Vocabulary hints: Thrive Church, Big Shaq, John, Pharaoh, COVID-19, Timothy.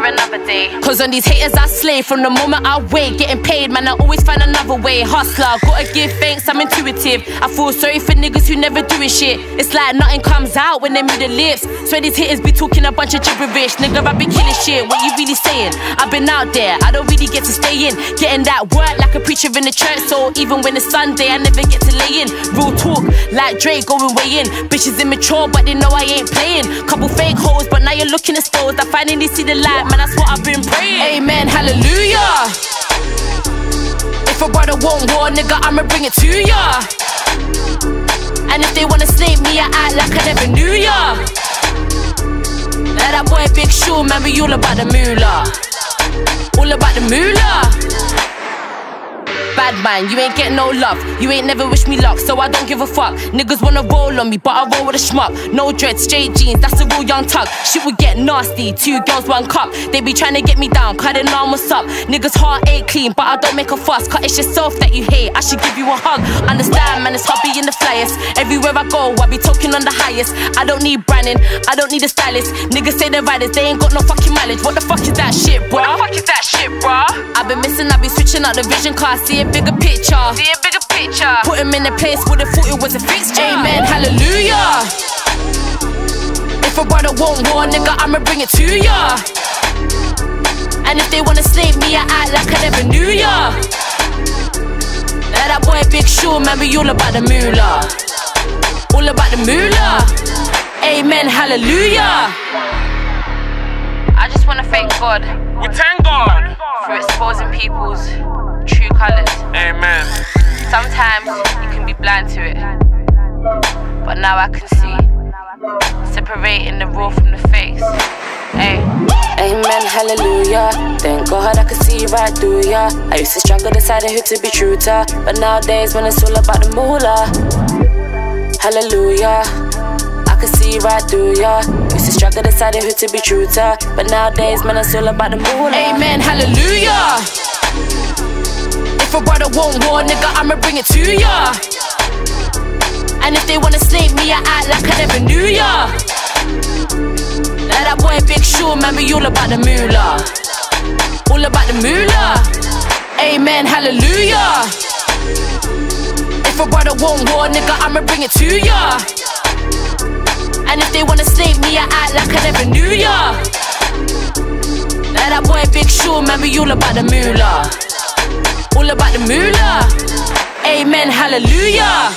for another day. Cause on these haters I slay from the moment I wake. Getting paid, man, I always find another way. Hustler, gotta give thanks, I'm intuitive. I feel sorry for niggas who never doing shit. It's like nothing comes out when they move the lips. Swear these haters be talking a bunch of gibberish. Nigga, I be killing shit, what you really saying? I've been out there, I don't really get to stay in. Getting that work like a preacher in the church. So even when it's Sunday, I never get to lay in. Real talk, like Dre going way in. Bitches immature, but they know I ain't playing. Couple fake hoes, but now you're looking at stores. I finally see the light, man, that's what I've been praying. Amen, hallelujah. If a brother want war, nigga, I'ma bring it to ya. And if they wanna slate me, I act like I never knew ya. Now that boy Big Shaq, man, we all about the moolah. All about the moolah. Bad man, you ain't get no love. You ain't never wish me luck, so I don't give a fuck. Niggas wanna roll on me, but I roll with a schmuck. No dread, straight jeans, that's a real young tuck. Shit would get nasty, 2 girls, 1 cup. They be trying to get me down, cutting arm what's up. Niggas heart ain't clean, but I don't make a fuss. Cut it's yourself that you hate, I should give you a hug. Understand, man, it's hobby in the flyers. Everywhere I go, I be talking on the highest. I don't need branding, I don't need a stylist. Niggas say they're riders, they ain't got no fucking mileage. What the fuck is that shit, bruh? What the fuck is that shit, bruh? I've been missing, I've been switching out the vision, cause I see it. Bigger picture. See a bigger picture. Put him in a place where they thought it was a fixture. Amen, hallelujah. If a brother want war, nigga, I'ma bring it to ya. And if they wanna slay me, I act like I never knew ya. Now that boy Big Shaq, man, we all about the moolah. All about the moolah. Amen, hallelujah. I just wanna thank God. We thank God for exposing people's true colours. Amen. Sometimes you can be blind to it, but now I can see, separating the raw from the face. Ay. Amen, hallelujah. Thank God I can see right through ya. I used to struggle deciding who to be true to, but nowadays when it's all about the moolah. Hallelujah, I can see right through ya. Used to struggle deciding who to be true to, but nowadays man it's all about the moolah. Amen, hallelujah. If a brother want war, nigga, I'ma bring it to ya. And if they wanna slate me, I act like I never knew ya. Now that boy Big Shaq, man, we all about the moolah. All about the moolah. Amen, hallelujah. If a brother want war, nigga, I'ma bring it to ya. And if they wanna slate me, I act like I never knew ya. Now that boy Big Shaq, man, we all about the moolah. All about the moolah. Amen, hallelujah.